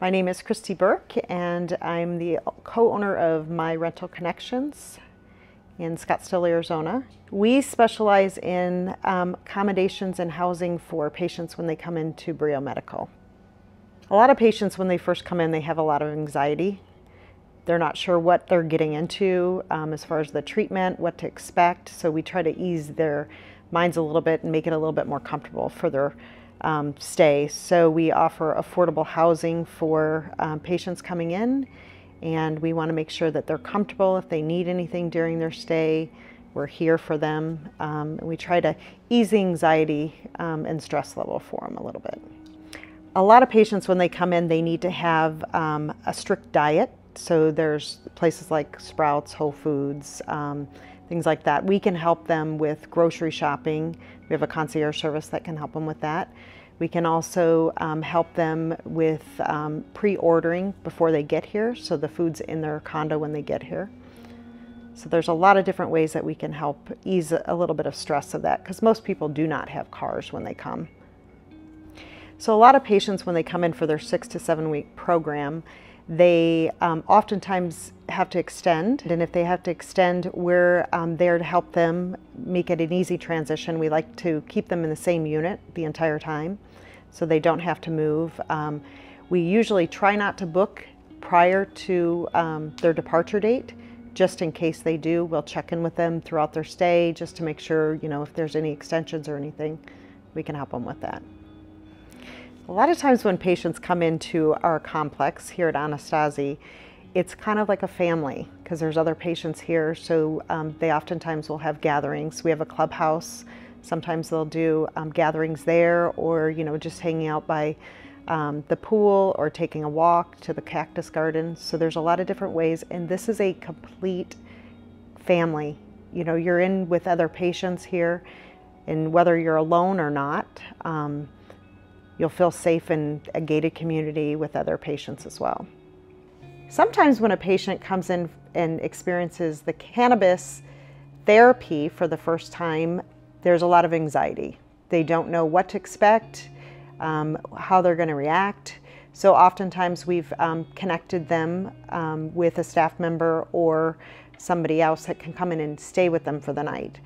My name is Kristie Burke, and I'm the co-owner of My Rental Connections in Scottsdale, Arizona. We specialize in accommodations and housing for patients when they come into Brio Medical. A lot of patients, when they first come in, they have a lot of anxiety. They're not sure what they're getting into as far as the treatment, what to expect, so we try to ease their minds a little bit and make it a little bit more comfortable for their stay. So we offer affordable housing for patients coming in, and we want to make sure that they're comfortable. If they need anything during their stay, we're here for them. We try to ease the anxiety and stress level for them a little bit. A lot of patients, when they come in, they need to have a strict diet. So there's places like Sprouts, Whole Foods, things like that. We can help them with grocery shopping. We have a concierge service that can help them with that. We can also help them with pre-ordering before they get here, so the food's in their condo when they get here. So there's a lot of different ways that we can help ease a little bit of stress of that, because most people do not have cars when they come. So a lot of patients, when they come in for their 6 to 7 week program, they oftentimes have to extend, and if they have to extend, we're there to help them make it an easy transition. We like to keep them in the same unit the entire time, so they don't have to move. We usually try not to book prior to their departure date. Just in case they do, we'll check in with them throughout their stay just to make sure, you know, if there's any extensions or anything, we can help them with that. A lot of times when patients come into our complex here at Anastasi, it's kind of like a family, because there's other patients here, so they oftentimes will have gatherings. We have a clubhouse. Sometimes they'll do gatherings there, or, you know, just hanging out by the pool or taking a walk to the cactus garden. So there's a lot of different ways, and this is a complete family. You know, you're in with other patients here, and whether you're alone or not, you'll feel safe in a gated community with other patients as well. Sometimes when a patient comes in and experiences the cannabis therapy for the first time, there's a lot of anxiety. They don't know what to expect, how they're going to react. So oftentimes we've connected them with a staff member or somebody else that can come in and stay with them for the night.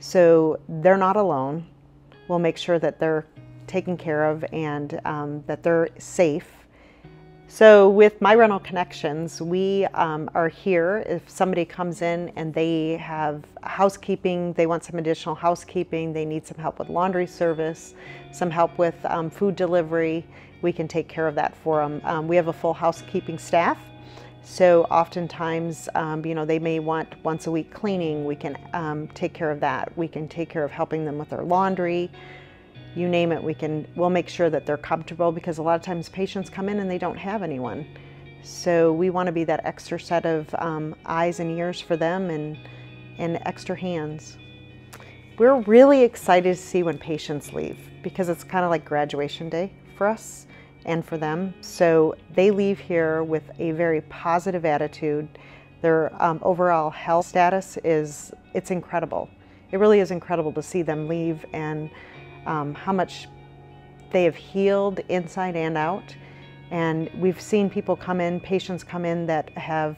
So they're not alone. We'll make sure that they're taken care of and that they're safe. So with My Rental Connections, we are here if somebody comes in and they have housekeeping, they want some additional housekeeping, they need some help with laundry service, some help with food delivery, we can take care of that for them. We have a full housekeeping staff, so oftentimes you know, they may want once a week cleaning, we can take care of that. We can take care of helping them with their laundry. You name it, we'll make sure that they're comfortable, because a lot of times patients come in and they don't have anyone. So we want to be that extra set of eyes and ears for them, and extra hands. We're really excited to see when patients leave, because it's kind of like graduation day for us and for them. So they leave here with a very positive attitude. Their overall health status it's incredible. It really is incredible to see them leave, and how much they have healed inside and out. And we've seen people come in, patients come in that have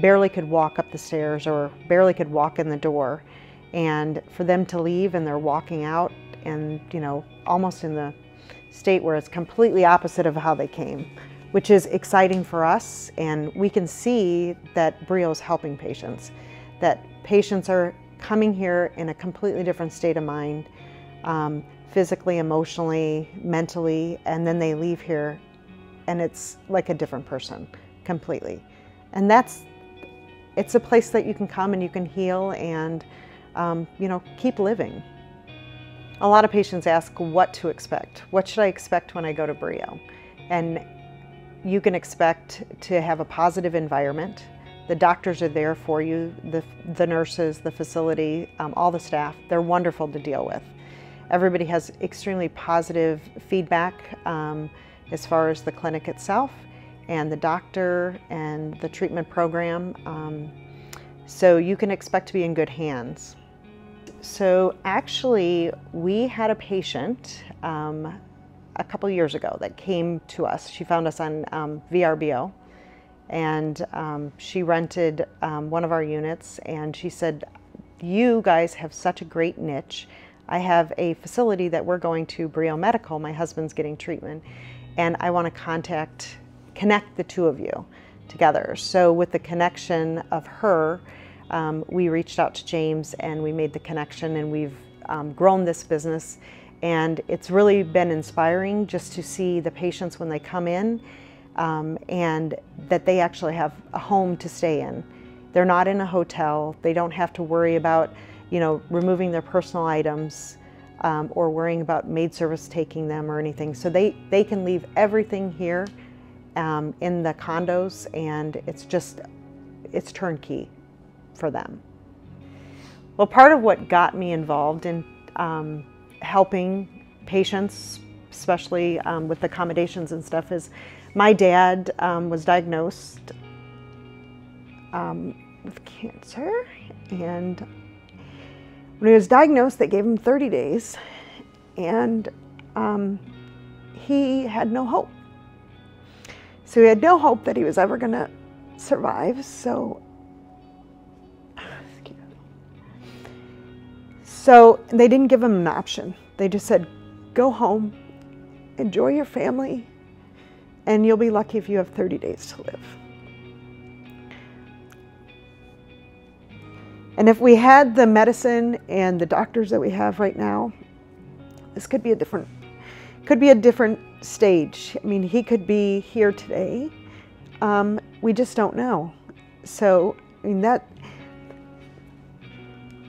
barely could walk up the stairs or barely could walk in the door, and for them to leave and they're walking out, and, you know, almost in the state where it's completely opposite of how they came, which is exciting for us. And we can see that Brio's helping patients, that patients are coming here in a completely different state of mind, physically, emotionally, mentally, and then they leave here and it's like a different person completely. And it's a place that you can come and you can heal and, you know, keep living. A lot of patients ask what to expect. What should I expect when I go to Brio? And you can expect to have a positive environment. The doctors are there for you, the nurses, the facility, all the staff. They're wonderful to deal with. Everybody has extremely positive feedback as far as the clinic itself and the doctor and the treatment program. So you can expect to be in good hands. So actually, we had a patient a couple years ago that came to us. She found us on VRBO, and she rented one of our units, and she said, you guys have such a great niche. I have a facility that we're going to, Brio Medical, my husband's getting treatment, and I want to connect the two of you together. So with the connection of her, we reached out to James and we made the connection, and we've grown this business. And it's really been inspiring just to see the patients when they come in and that they actually have a home to stay in. They're not in a hotel. They don't have to worry about, you know, removing their personal items or worrying about maid service taking them or anything. So they can leave everything here in the condos, and it's turnkey for them. Well, part of what got me involved in helping patients, especially with accommodations and stuff, is my dad was diagnosed with cancer, and when he was diagnosed, they gave him 30 days, and he had no hope. So he had no hope that he was ever going to survive. So they didn't give him an option. They just said, go home, enjoy your family, and you'll be lucky if you have 30 days to live. And if we had the medicine and the doctors that we have right now, this could be a different stage. I mean, he could be here today. We just don't know. So, I mean,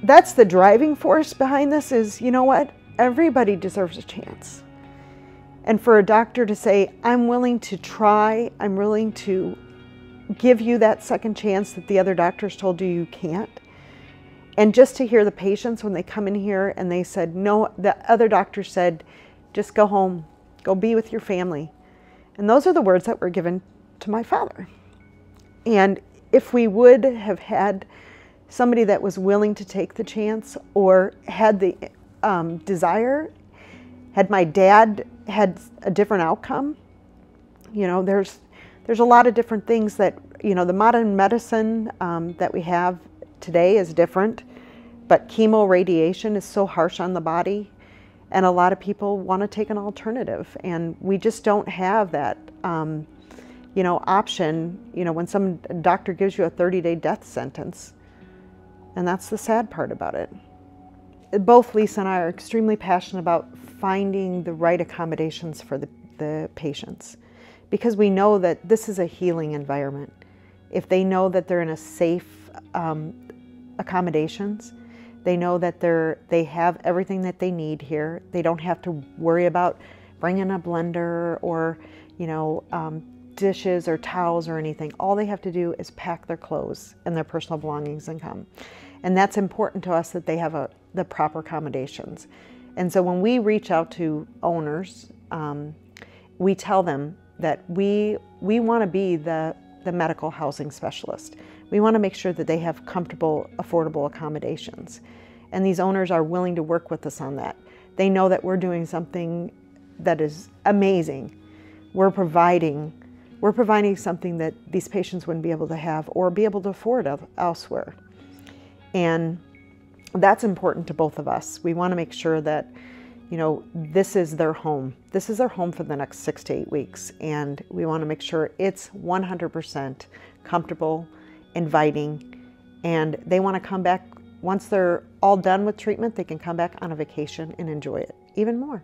that's the driving force behind this is, you know what? Everybody deserves a chance. And for a doctor to say, I'm willing to try, I'm willing to give you that second chance that the other doctors told you you can't. And just to hear the patients when they come in here and they said, no, the other doctor said, just go home, go be with your family. And those are the words that were given to my father. And if we would have had somebody that was willing to take the chance or had the desire, had my dad had a different outcome, you know, there's a lot of different things that, you know, the modern medicine that we have today is different, but chemo radiation is so harsh on the body, and a lot of people want to take an alternative, and we just don't have that you know, option, you know, when some doctor gives you a 30-day death sentence. And that's the sad part about it. Both Lisa and I are extremely passionate about finding the right accommodations for the patients, because we know that this is a healing environment. If they know that they're in a safe accommodations, they know that they have everything that they need here. They don't have to worry about bringing a blender or, you know, dishes or towels or anything. All they have to do is pack their clothes and their personal belongings and come. And that's important to us that they have the proper accommodations. And so when we reach out to owners, we tell them that we want to be the medical housing specialist. We want to make sure that they have comfortable, affordable accommodations. And these owners are willing to work with us on that. They know that we're doing something that is amazing. We're providing something that these patients wouldn't be able to have or be able to afford elsewhere. And that's important to both of us. We want to make sure that, you know, this is their home. This is their home for the next 6 to 8 weeks. And we want to make sure it's 100% comfortable, inviting, and they want to come back. Once they're all done with treatment, they can come back on a vacation and enjoy it even more.